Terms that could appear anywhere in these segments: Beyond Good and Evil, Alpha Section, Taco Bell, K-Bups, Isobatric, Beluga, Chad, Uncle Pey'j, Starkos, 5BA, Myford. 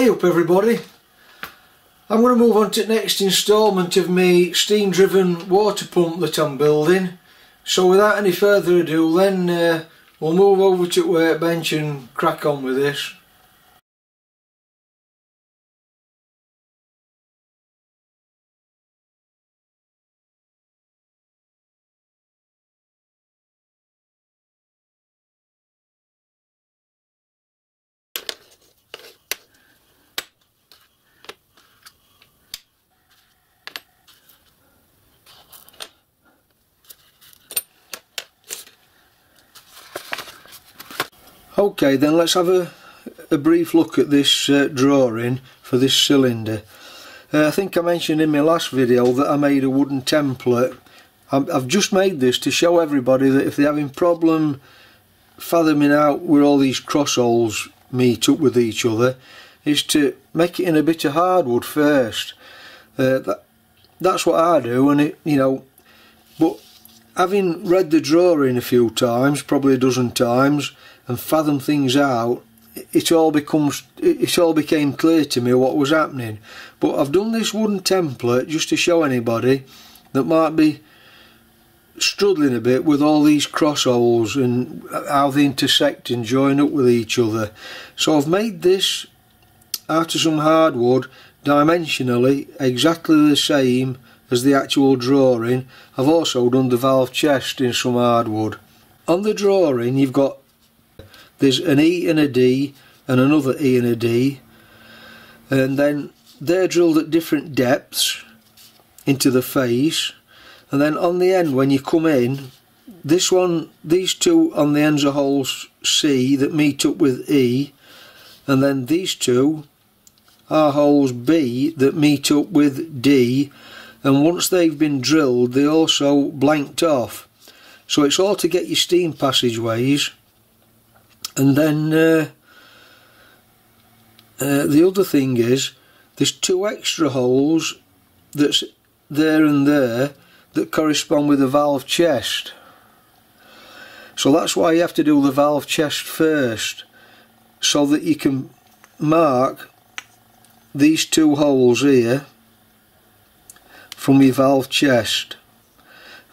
Hey up everybody, I'm going to move on to the next instalment of my steam driven water pump that I'm building. So without any further ado then we'll move over to the workbench and crack on with this. Okay then, let's have a brief look at this drawing for this cylinder. I think I mentioned in my last video that I made a wooden template. I've just made this to show everybody that if they're having problem fathoming out where all these cross holes meet up with each other, is to make it in a bit of hardwood first. That's what I do, and it, you know, but having read the drawing a few times, probably a dozen times, and fathom things out, it all became clear to me what was happening. But I've done this wooden template just to show anybody that might be struggling a bit with all these cross holes and how they intersect and join up with each other. So I've made this out of some hardwood, dimensionally exactly the same as the actual drawing. I've also done the valve chest in some hardwood. On the drawing you've got there's an E and a D and another E and a D, and then they're drilled at different depths into the face, and then on the end when you come in, this one, these two on the ends of holes C that meet up with E, and then these two are holes B that meet up with D, and once they've been drilled they also blanked off. So it's all to get your steam passageways. And then the other thing is there's two extra holes that's there and there that correspond with the valve chest. So that's why you have to do the valve chest first, so that you can mark these two holes here from your valve chest.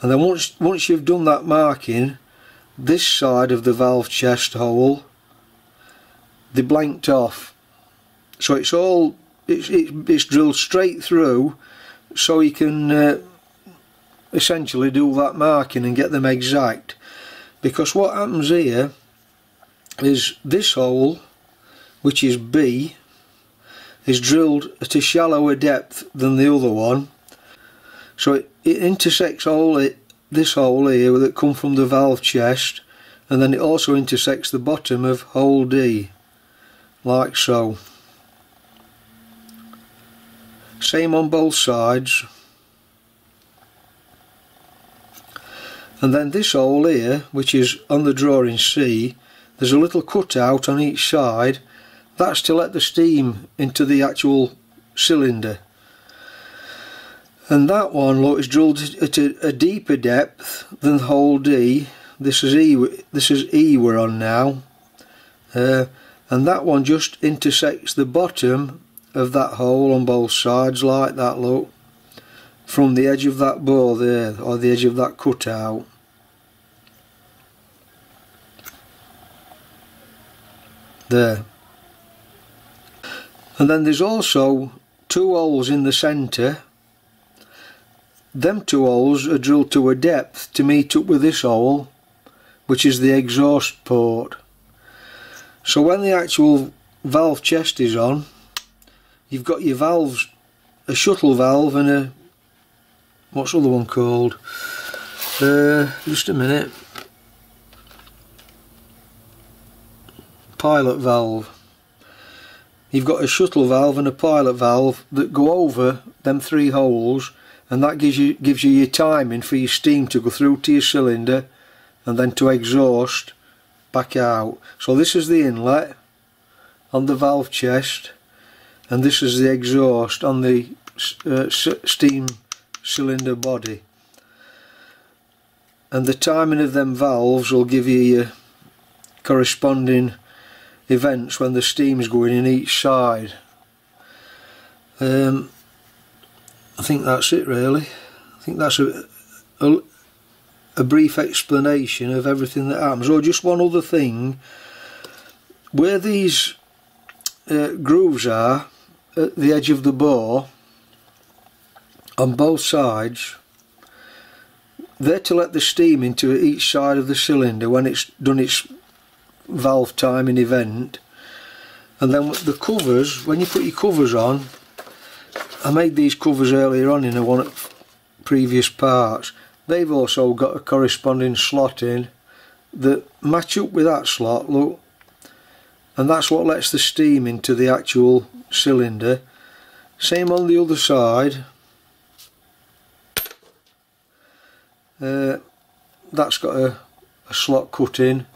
And then once you've done that marking, this side of the valve chest hole they blanked off, so it's all it's drilled straight through, so you can essentially do that marking and get them exact. Because what happens here is this hole, which is B, is drilled at a shallower depth than the other one, so it intersects all this hole here that come from the valve chest, and then it also intersects the bottom of hole D, like so. Same on both sides. And then this hole here, which is on the drawing C, there's a little cutout on each side. That's to let the steam into the actual cylinder. And that one, look, is drilled at a deeper depth than hole D. This is E. This is E we're on now, and that one just intersects the bottom of that hole on both sides, like that. Look, from the edge of that bore there, or the edge of that cutout. There. And then there's also two holes in the centre. Them two holes are drilled to a depth to meet up with this hole, which is the exhaust port. So when the actual valve chest is on, you've got your valves, a shuttle valve and a, what's the other one called, just a minute, pilot valve. You've got a shuttle valve and a pilot valve that go over them three holes, and that gives you your timing for your steam to go through to your cylinder and then to exhaust back out. So this is the inlet on the valve chest, and this is the exhaust on the steam cylinder body, and the timing of them valves will give you your corresponding events when the steam's going in each side. I think that's it really. I think that's a brief explanation of everything that happens. Oh, just one other thing, where these grooves are at the edge of the bore on both sides, they're to let the steam into each side of the cylinder when it's done its valve timing event. And then the covers, when you put your covers on, I made these covers earlier on in the one at previous parts, they've also got a corresponding slot in that match up with that slot, look, and that's what lets the steam into the actual cylinder. Same on the other side, that's got a slot cut in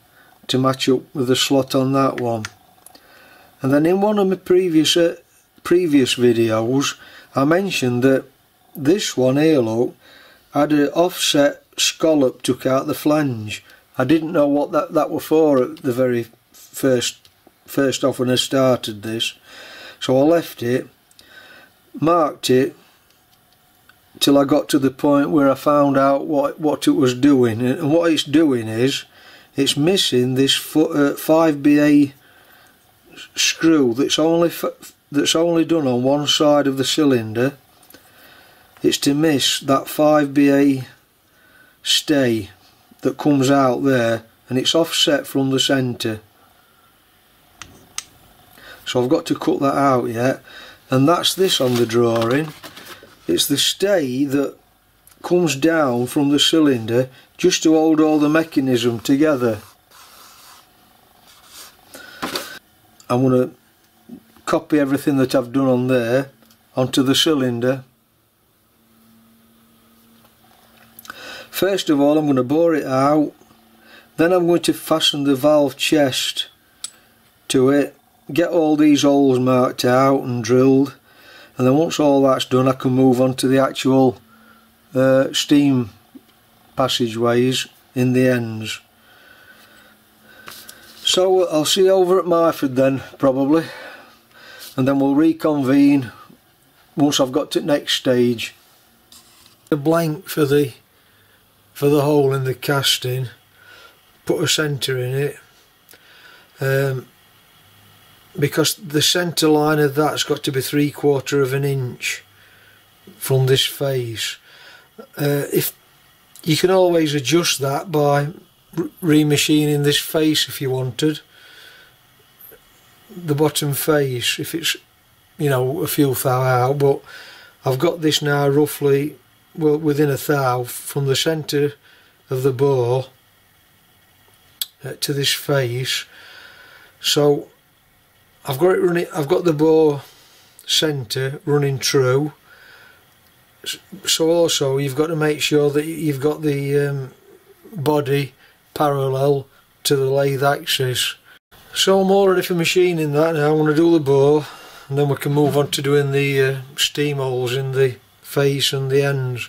to match up with the slot on that one. And then in one of my previous videos I mentioned that this one here, look, had an offset scallop took out the flange. I didn't know what that were for at the very first off when I started this, so I left it, marked it till I got to the point where I found out what it was doing. And what it's doing is it's missing this 5BA screw that's only done on one side of the cylinder. It's to miss that 5BA stay that comes out there, and it's offset from the centre, so I've got to cut that out yet. And that's this on the drawing, it's the stay that comes down from the cylinder just to hold all the mechanism together. I'm going to copy everything that I've done on there onto the cylinder. First of all, I'm going to bore it out, then I'm going to fasten the valve chest to it, get all these holes marked out and drilled, and then once all that's done I can move on to the actual steam passageways in the ends. So I'll see you over at Myford then, probably, and then we'll reconvene once I've got to the next stage. A blank for the hole in the casting, put a centre in it, because the centre line of that's got to be 3/4 of an inch from this face. If you can always adjust that by remachining this face if you wanted, the bottom face, if it's, you know, a few thou out, but I've got this now roughly, well, within a thou from the centre of the bore to this face. So I've got it running, I've got the bore centre running true. So also you've got to make sure that you've got the body parallel to the lathe axis. So I'm already for machining that now. I'm going to do the bore and then we can move on to doing the steam holes in the face and the ends.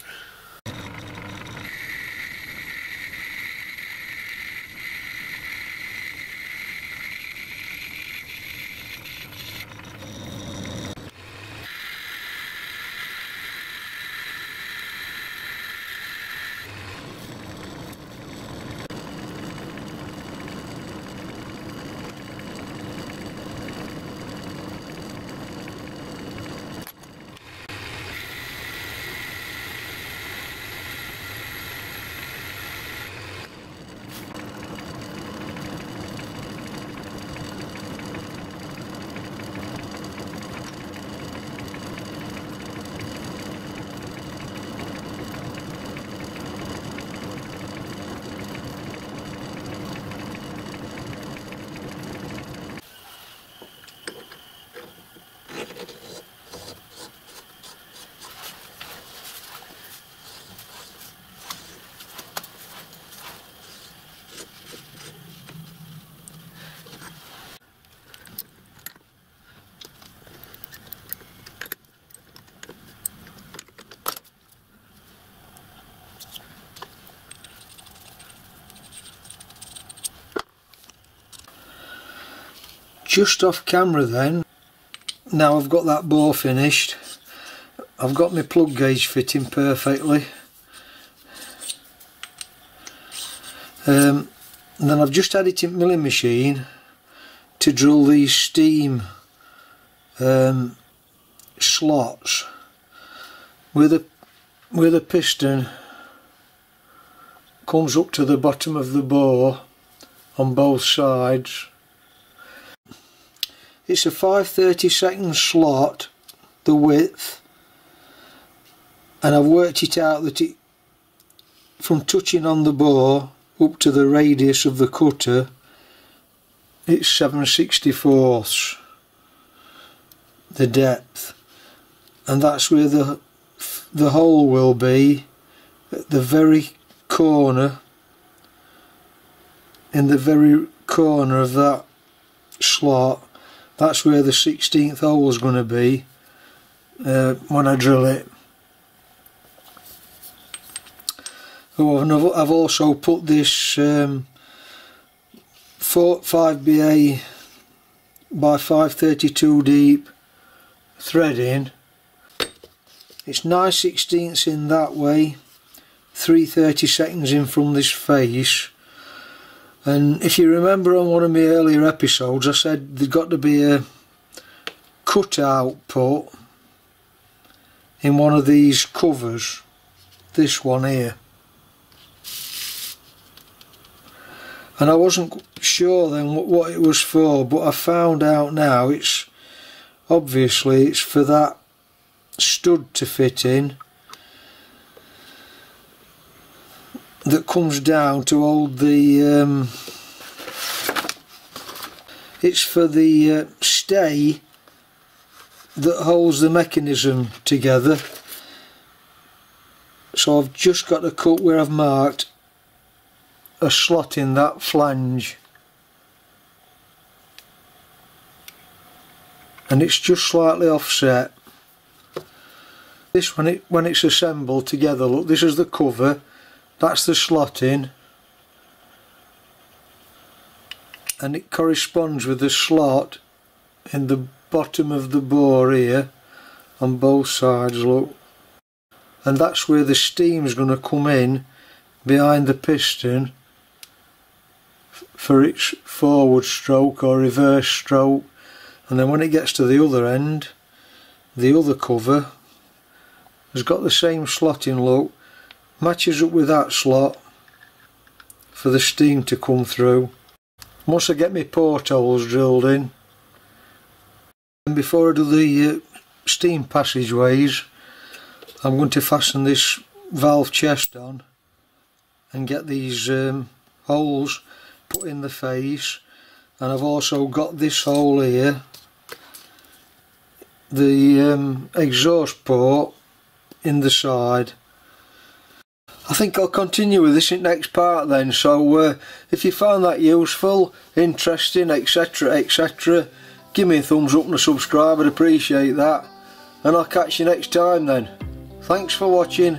Just off camera then, now I've got that bore finished, I've got my plug gauge fitting perfectly, and then I've just had it in milling machine to drill these steam slots where the piston comes up to the bottom of the bore on both sides. It's a 5/32 slot, the width, and I've worked it out that it, from touching on the bore up to the radius of the cutter, it's 7/64 the depth, and that's where the hole will be, at the very corner, in the very corner of that slot. That's where the 16th hole is going to be when I drill it. Oh, and I've also put this 5BA by 5/32 deep thread in. It's 9/16 in that way, 3/32 in from this face. And if you remember on one of my earlier episodes, I said there's got to be a cut output in one of these covers, this one here. And I wasn't sure then what it was for, but I found out now it's obviously it's for that stud to fit in that comes down to hold the it's for the stay that holds the mechanism together. So I've just got to cut where I've marked a slot in that flange, and it's just slightly offset. This one, when it's assembled together, look, this is the cover, that's the slot in, and it corresponds with the slot in the bottom of the bore here on both sides, look, and that's where the steam's going to come in behind the piston for its forward stroke or reverse stroke. And then when it gets to the other end, the other cover has got the same slot in, look, matches up with that slot for the steam to come through. Once I get my portholes drilled in, and before I do the steam passageways, I'm going to fasten this valve chest on and get these holes put in the face. And I've also got this hole here, the exhaust port in the side. I think I'll continue with this in the next part then, so if you found that useful, interesting, etc, etc, give me a thumbs up and a subscribe, I'd appreciate that, and I'll catch you next time then. Thanks for watching,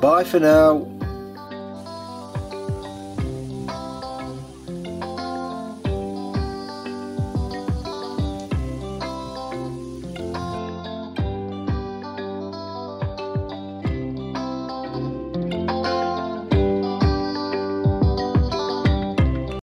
bye for now.